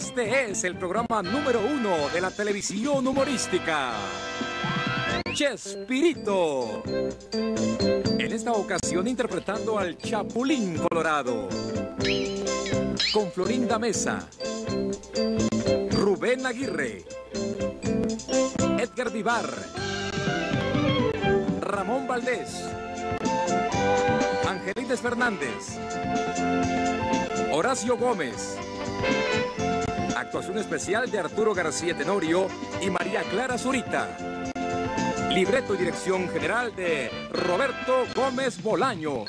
Este es el programa número 1 de la televisión humorística, Chespirito. En esta ocasión interpretando al Chapulín Colorado, con Florinda Mesa, Rubén Aguirre, Edgar Vivar, Ramón Valdés, Angelines Fernández, Horacio Gómez. Actuación especial de Arturo García Tenorio y María Clara Zurita. Libreto y dirección general de Roberto Gómez Bolaños.